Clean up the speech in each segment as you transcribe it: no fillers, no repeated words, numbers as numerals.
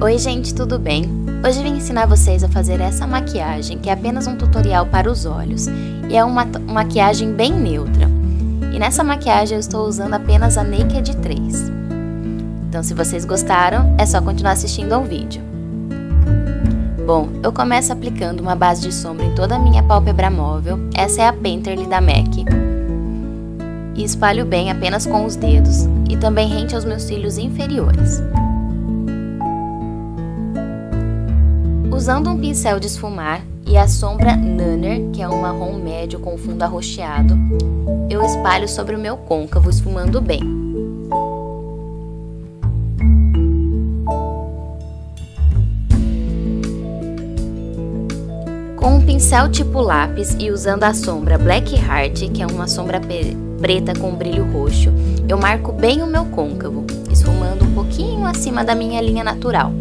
Oi gente, tudo bem? Hoje vim ensinar vocês a fazer essa maquiagem, que é apenas um tutorial para os olhos, e é uma maquiagem bem neutra. E nessa maquiagem eu estou usando apenas a Naked 3. Então se vocês gostaram, é só continuar assistindo ao vídeo. Bom, eu começo aplicando uma base de sombra em toda a minha pálpebra móvel, essa é a Painterly da MAC. E espalho bem apenas com os dedos, e também rente aos meus cílios inferiores. Usando um pincel de esfumar e a sombra Nanner, que é um marrom médio com fundo arroxeado, eu espalho sobre o meu côncavo, esfumando bem. Com um pincel tipo lápis e usando a sombra Black Heart, que é uma sombra preta com brilho roxo, eu marco bem o meu côncavo, esfumando um pouquinho acima da minha linha natural.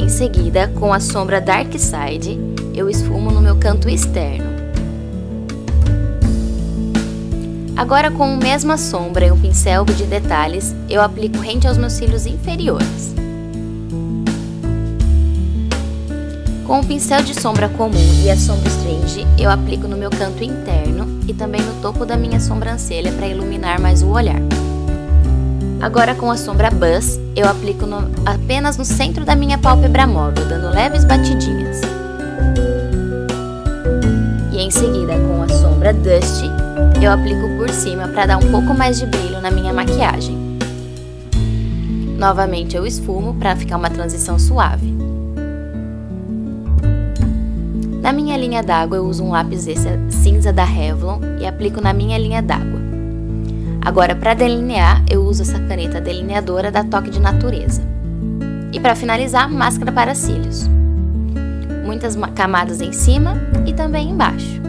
Em seguida, com a sombra Dark Side, eu esfumo no meu canto externo. Agora, com a mesma sombra e um pincel de detalhes, eu aplico rente aos meus cílios inferiores. Com o pincel de sombra comum e a sombra Strange, eu aplico no meu canto interno e também no topo da minha sobrancelha para iluminar mais o olhar. Agora com a sombra Buzz, eu aplico apenas no centro da minha pálpebra móvel, dando leves batidinhas. E em seguida, com a sombra Dusty, eu aplico por cima para dar um pouco mais de brilho na minha maquiagem. Novamente eu esfumo para ficar uma transição suave. Na minha linha d'água eu uso um lápis cinza da Revlon e aplico na minha linha d'água. Agora, para delinear, eu uso essa caneta delineadora da Toque de Natureza. E para finalizar, máscara para cílios. Muitas camadas em cima e também embaixo.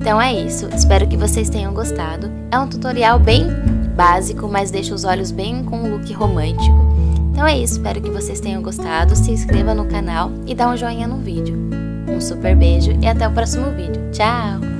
Então é isso, espero que vocês tenham gostado. É um tutorial bem básico, mas deixa os olhos bem com um look romântico. Então é isso, espero que vocês tenham gostado. Se inscreva no canal e dá um joinha no vídeo. Um super beijo e até o próximo vídeo. Tchau!